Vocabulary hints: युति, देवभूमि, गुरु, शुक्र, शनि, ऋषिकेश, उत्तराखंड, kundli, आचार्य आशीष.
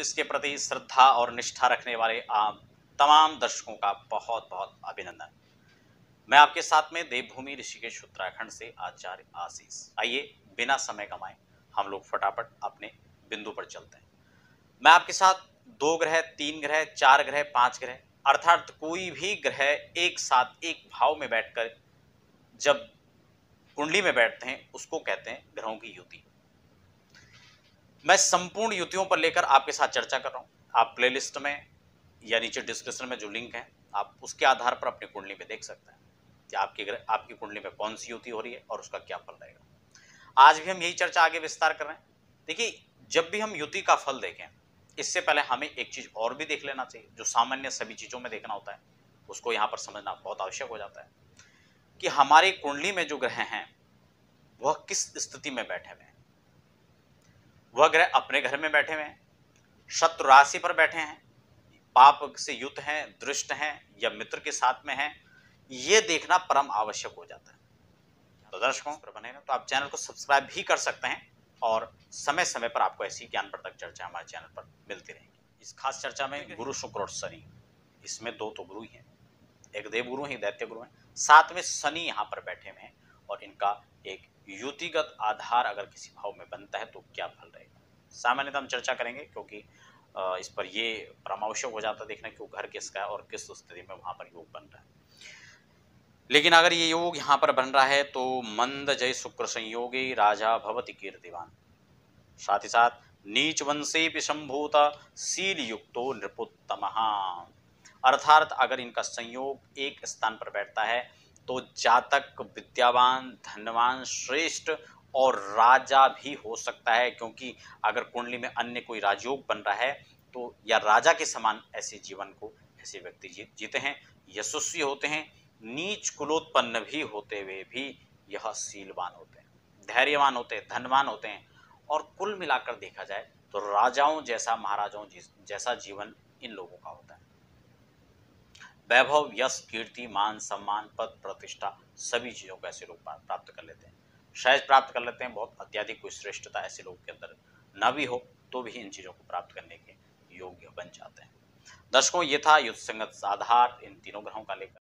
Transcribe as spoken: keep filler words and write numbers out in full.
तो इसके प्रति श्रद्धा और निष्ठा रखने वाले आप तमाम दर्शकों का बहुत बहुत अभिनंदन। मैं आपके साथ में देवभूमि ऋषिकेश उत्तराखंड से आचार्य आशीष। आइए बिना समय कमाए हम लोग फटाफट अपने बिंदु पर चलते हैं। मैं आपके साथ दो ग्रह, तीन ग्रह, चार ग्रह, पांच ग्रह, अर्थात कोई भी ग्रह एक साथ एक भाव में बैठकर जब कुंडली में बैठते हैं उसको कहते हैं ग्रहों की युति। मैं संपूर्ण युतियों पर लेकर आपके साथ चर्चा कर रहा हूँ। आप प्लेलिस्ट में या नीचे डिस्क्रिप्शन में जो लिंक है आप उसके आधार पर अपनी कुंडली में देख सकते हैं कि आपकी ग्रह आपकी कुंडली में कौन सी युति हो रही है और उसका क्या फल रहेगा। आज भी हम यही चर्चा आगे विस्तार कर रहे हैं। देखिए, जब भी हम युति का फल देखें इससे पहले हमें एक चीज़ और भी देख लेना चाहिए जो सामान्य सभी चीज़ों में देखना होता है, उसको यहाँ पर समझना बहुत आवश्यक हो जाता है कि हमारे कुंडली में जो ग्रह हैं वह किस स्थिति में बैठे हुए हैं। वह ग्रह अपने घर में बैठे हुए हैं, शत्रु राशि पर बैठे हैं, पाप से युक्त हैं, दुष्ट हैं या मित्र के साथ में हैं, ये देखना परम आवश्यक हो जाता है। तो दर्शकों पर बने तो आप चैनल को सब्सक्राइब भी कर सकते हैं और समय समय पर आपको ऐसी ज्ञानवर्धक चर्चा हमारे चैनल पर मिलती रहेगी। इस खास चर्चा में गुरु, शुक्र और शनि, इसमें दो तो गुरु ही हैं, एक देव गुरु हैं, एक दैत्य गुरु हैं, साथ में शनि यहाँ पर बैठे हुए हैं और इनका एक युतिगत आधार अगर किसी भाव में बनता है तो क्या फल रहेगा सामान्यतः हम चर्चा करेंगे, क्योंकि इस पर ये परमावश्यक हो जाता है देखना कि घर किसका है और किस स्थिति में वहाँ पर योग बन रहा है। लेकिन अगर ये योग यहाँ पर बन रहा है तो मंद जय शुक्र संयोगी राजा भवति कीर्तिवान, साथ ही साथ नीच वंशे पिशंभूता सील युक्तो नृपुत्तमः, अर्थात अगर इनका संयोग एक स्थान पर बैठता है तो जातक विद्यावान, धनवान, श्रेष्ठ और राजा भी हो सकता है। क्योंकि अगर कुंडली में अन्य कोई राजयोग बन रहा है तो या राजा के समान ऐसे जीवन को ऐसे व्यक्ति जी, जीते हैं, यशस्वी होते हैं, नीच कुलोत्पन्न भी होते हुए भी यह सीलवान होते हैं, धैर्यवान होते हैं, धनवान होते हैं और कुल मिलाकर देखा जाए तो राजाओं जैसा, महाराजाओं जैसा जीवन इन लोगों का होता है। वैभव, यश, कीर्ति, मान, सम्मान, पद, प्रतिष्ठा सभी चीज़ों को ऐसे लोग प्राप्त कर लेते हैं, शायद प्राप्त कर लेते हैं। बहुत अत्यधिक कोई श्रेष्ठता ऐसे लोग के अंदर न भी हो तो भी इन चीज़ों को प्राप्त करने के योग्य बन जाते हैं। दर्शकों, ये था युद्ध संगत आधार इन तीनों ग्रहों का लेकर।